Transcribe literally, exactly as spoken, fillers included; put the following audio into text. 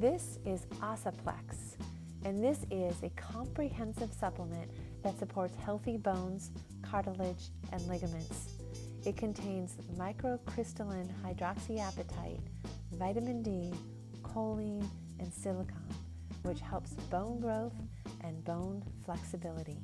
This is OSAplex, and this is a comprehensive supplement that supports healthy bones, cartilage, and ligaments. It contains microcrystalline hydroxyapatite, vitamin D, choline, and silicon, which helps bone growth and bone flexibility.